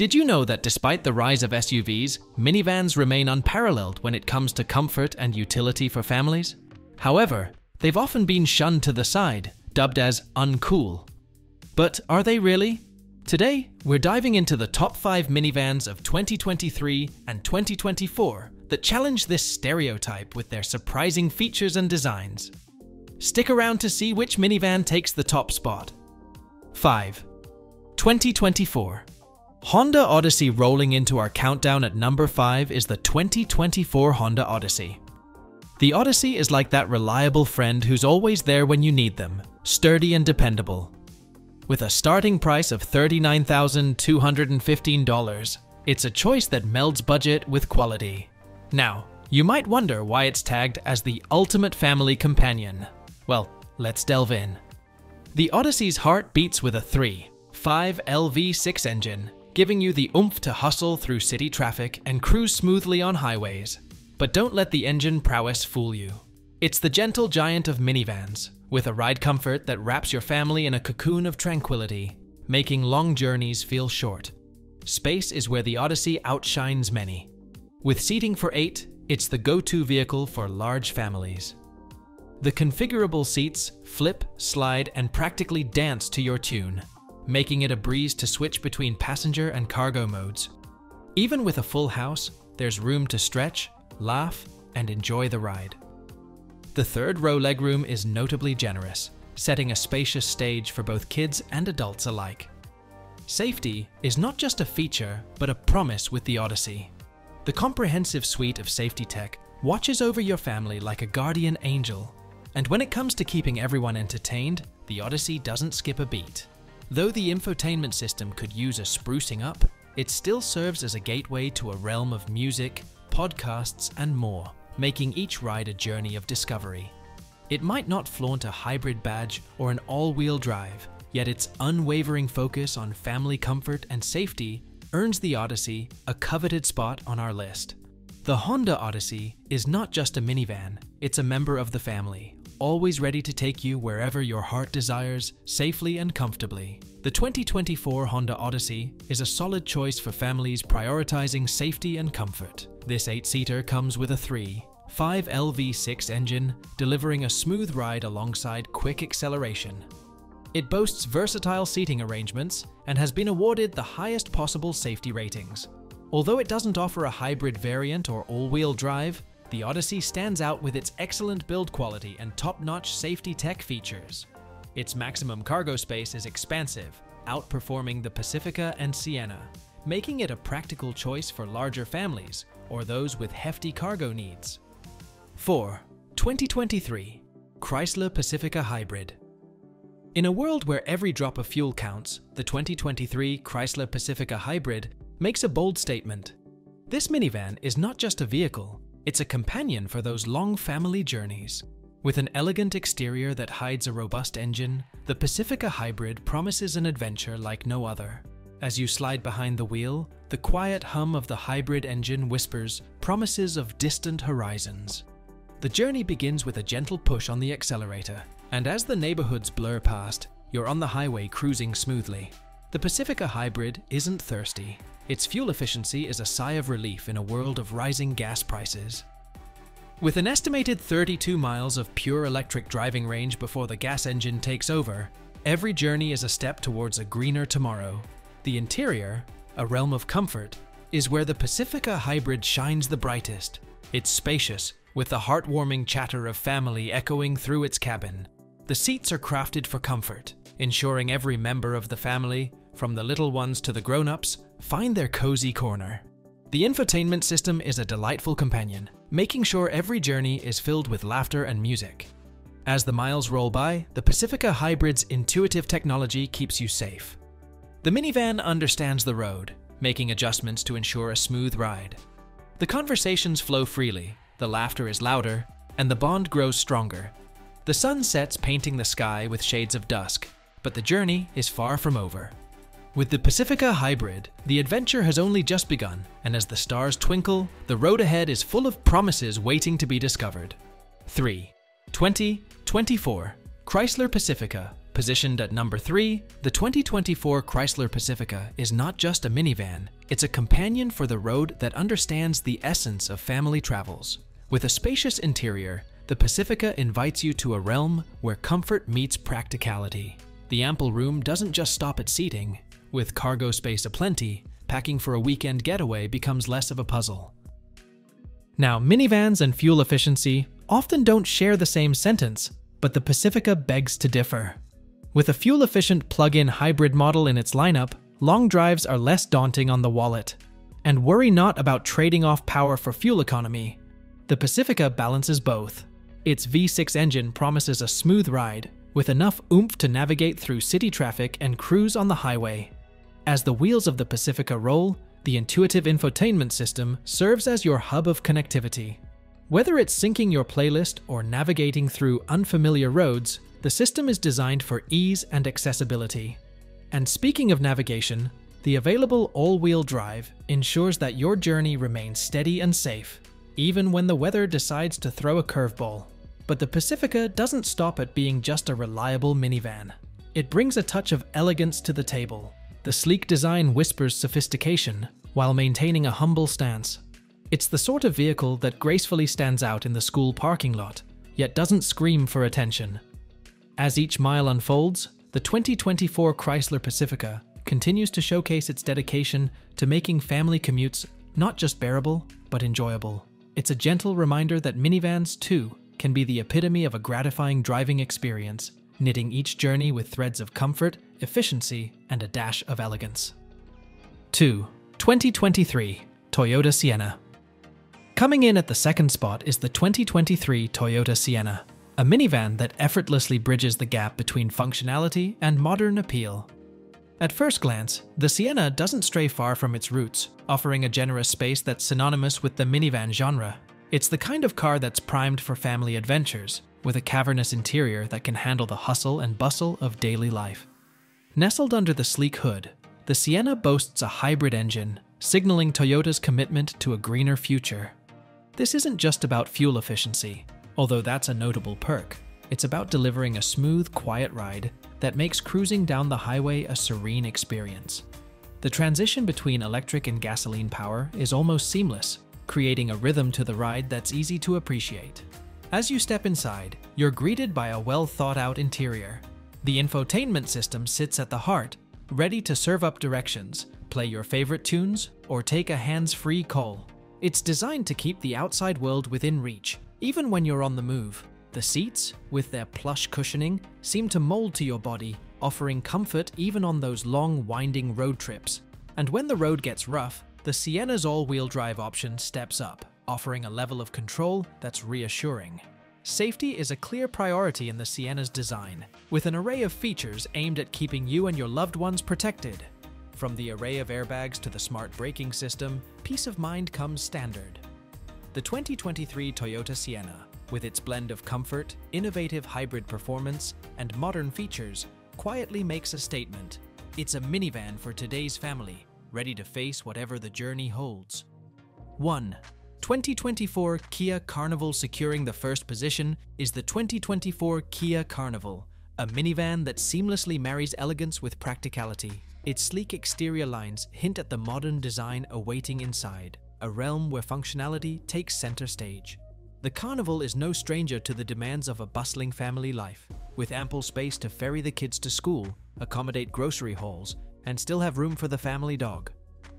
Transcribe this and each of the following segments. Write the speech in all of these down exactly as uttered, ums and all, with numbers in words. Did you know that despite the rise of S U Vs, minivans remain unparalleled when it comes to comfort and utility for families? However, they've often been shunned to the side, dubbed as uncool. But are they really? Today, we're diving into the top five minivans of twenty twenty-three and twenty twenty-four that challenge this stereotype with their surprising features and designs. Stick around to see which minivan takes the top spot. five. twenty twenty-four. Honda Odyssey. Rolling into our countdown at number five is the twenty twenty-four Honda Odyssey. The Odyssey is like that reliable friend who's always there when you need them, sturdy and dependable. With a starting price of thirty-nine thousand two hundred fifteen dollars, it's a choice that melds budget with quality. Now, you might wonder why it's tagged as the ultimate family companion. Well, let's delve in. The Odyssey's heart beats with a three point five L V six engine, giving you the oomph to hustle through city traffic and cruise smoothly on highways. But don't let the engine prowess fool you. It's the gentle giant of minivans, with a ride comfort that wraps your family in a cocoon of tranquility, making long journeys feel short. Space is where the Odyssey outshines many. With seating for eight, it's the go-to vehicle for large families. The configurable seats flip, slide, and practically dance to your tune, making it a breeze to switch between passenger and cargo modes. Even with a full house, there's room to stretch, laugh, and enjoy the ride. The third row legroom is notably generous, setting a spacious stage for both kids and adults alike. Safety is not just a feature, but a promise with the Odyssey. The comprehensive suite of safety tech watches over your family like a guardian angel. And when it comes to keeping everyone entertained, the Odyssey doesn't skip a beat. Though the infotainment system could use a sprucing up, it still serves as a gateway to a realm of music, podcasts, and more, making each ride a journey of discovery. It might not flaunt a hybrid badge or an all-wheel drive, yet its unwavering focus on family comfort and safety earns the Odyssey a coveted spot on our list. The Honda Odyssey is not just a minivan, it's a member of the family, always ready to take you wherever your heart desires, safely and comfortably. The twenty twenty-four Honda Odyssey is a solid choice for families prioritizing safety and comfort. This eight-seater comes with a three point five L V six engine, delivering a smooth ride alongside quick acceleration. It boasts versatile seating arrangements and has been awarded the highest possible safety ratings. Although it doesn't offer a hybrid variant or all-wheel drive, the Odyssey stands out with its excellent build quality and top-notch safety tech features. Its maximum cargo space is expansive, outperforming the Pacifica and Sienna, making it a practical choice for larger families or those with hefty cargo needs. four. twenty twenty-three Chrysler Pacifica Hybrid. In a world where every drop of fuel counts, the twenty twenty-three Chrysler Pacifica Hybrid makes a bold statement. This minivan is not just a vehicle, it's a companion for those long family journeys. With an elegant exterior that hides a robust engine, the Pacifica Hybrid promises an adventure like no other. As you slide behind the wheel, the quiet hum of the hybrid engine whispers promises of distant horizons. The journey begins with a gentle push on the accelerator, and as the neighborhoods blur past, you're on the highway cruising smoothly. The Pacifica Hybrid isn't thirsty. Its fuel efficiency is a sigh of relief in a world of rising gas prices. With an estimated thirty-two miles of pure electric driving range before the gas engine takes over, every journey is a step towards a greener tomorrow. The interior, a realm of comfort, is where the Pacifica Hybrid shines the brightest. It's spacious, with the heartwarming chatter of family echoing through its cabin. The seats are crafted for comfort, ensuring every member of the family, from the little ones to the grown-ups, find their cozy corner. The infotainment system is a delightful companion, making sure every journey is filled with laughter and music. As the miles roll by, the Pacifica Hybrid's intuitive technology keeps you safe. The minivan understands the road, making adjustments to ensure a smooth ride. The conversations flow freely, the laughter is louder, and the bond grows stronger. The sun sets, painting the sky with shades of dusk, but the journey is far from over. With the Pacifica Hybrid, the adventure has only just begun, and as the stars twinkle, the road ahead is full of promises waiting to be discovered. three. twenty twenty-four Chrysler Pacifica Positioned at number three, the twenty twenty-four Chrysler Pacifica is not just a minivan, it's a companion for the road that understands the essence of family travels. With a spacious interior, the Pacifica invites you to a realm where comfort meets practicality. The ample room doesn't just stop at seating. With cargo space aplenty, packing for a weekend getaway becomes less of a puzzle. Now, minivans and fuel efficiency often don't share the same sentence, but the Pacifica begs to differ. With a fuel-efficient plug-in hybrid model in its lineup, long drives are less daunting on the wallet. And worry not about trading off power for fuel economy. The Pacifica balances both. Its V six engine promises a smooth ride, with enough oomph to navigate through city traffic and cruise on the highway. As the wheels of the Pacifica roll, the intuitive infotainment system serves as your hub of connectivity. Whether it's syncing your playlist or navigating through unfamiliar roads, the system is designed for ease and accessibility. And speaking of navigation, the available all-wheel drive ensures that your journey remains steady and safe, even when the weather decides to throw a curveball. But the Pacifica doesn't stop at being just a reliable minivan. It brings a touch of elegance to the table. The sleek design whispers sophistication while maintaining a humble stance. It's the sort of vehicle that gracefully stands out in the school parking lot, yet doesn't scream for attention. As each mile unfolds, the twenty twenty-four Chrysler Pacifica continues to showcase its dedication to making family commutes not just bearable, but enjoyable. It's a gentle reminder that minivans, too, can be the epitome of a gratifying driving experience, knitting each journey with threads of comfort, efficiency, and a dash of elegance. two. twenty twenty-three Toyota Sienna. Coming in at the second spot is the twenty twenty-three Toyota Sienna, a minivan that effortlessly bridges the gap between functionality and modern appeal. At first glance, the Sienna doesn't stray far from its roots, offering a generous space that's synonymous with the minivan genre. It's the kind of car that's primed for family adventures, with a cavernous interior that can handle the hustle and bustle of daily life. Nestled under the sleek hood, the Sienna boasts a hybrid engine, signaling Toyota's commitment to a greener future. This isn't just about fuel efficiency, although that's a notable perk. It's about delivering a smooth, quiet ride that makes cruising down the highway a serene experience. The transition between electric and gasoline power is almost seamless, creating a rhythm to the ride that's easy to appreciate. As you step inside, you're greeted by a well-thought-out interior. The infotainment system sits at the heart, ready to serve up directions, play your favorite tunes, or take a hands-free call. It's designed to keep the outside world within reach, even when you're on the move. The seats, with their plush cushioning, seem to mold to your body, offering comfort even on those long, winding road trips. And when the road gets rough, the Sienna's all-wheel drive option steps up, offering a level of control that's reassuring. Safety is a clear priority in the Sienna's design, with an array of features aimed at keeping you and your loved ones protected. From the array of airbags to the smart braking system, peace of mind comes standard. The twenty twenty-three Toyota Sienna, with its blend of comfort, innovative hybrid performance, and modern features, quietly makes a statement. It's a minivan for today's family, ready to face whatever the journey holds. one. twenty twenty-four Kia Carnival. Securing the first position is the twenty twenty-four Kia Carnival, a minivan that seamlessly marries elegance with practicality. Its sleek exterior lines hint at the modern design awaiting inside, a realm where functionality takes center stage. The Carnival is no stranger to the demands of a bustling family life, with ample space to ferry the kids to school, accommodate grocery hauls, and still have room for the family dog.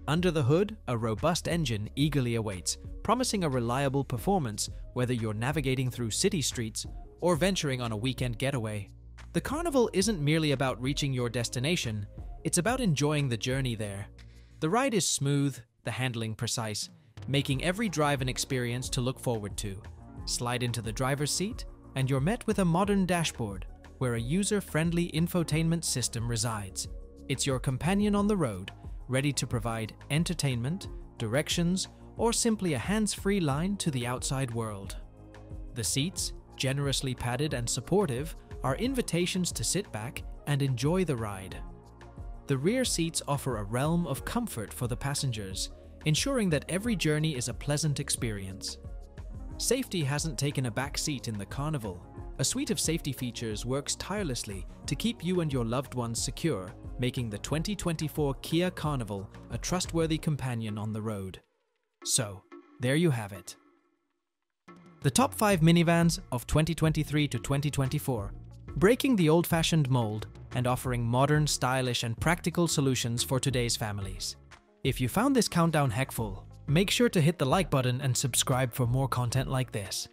Under the hood, a robust engine eagerly awaits, promising a reliable performance whether you're navigating through city streets or venturing on a weekend getaway. The Carnival isn't merely about reaching your destination, it's about enjoying the journey there. The ride is smooth, the handling precise, making every drive an experience to look forward to. Slide into the driver's seat, and you're met with a modern dashboard where a user-friendly infotainment system resides. It's your companion on the road, ready to provide entertainment, directions, or simply a hands-free line to the outside world. The seats, generously padded and supportive, are invitations to sit back and enjoy the ride. The rear seats offer a realm of comfort for the passengers, ensuring that every journey is a pleasant experience. Safety hasn't taken a back seat in the Carnival, A suite of safety features works tirelessly to keep you and your loved ones secure, making the twenty twenty-four Kia Carnival a trustworthy companion on the road. So, there you have it. The top five minivans of twenty twenty-three to twenty twenty-four, breaking the old-fashioned mold and offering modern, stylish, and practical solutions for today's families. If you found this countdown heckful, make sure to hit the like button and subscribe for more content like this.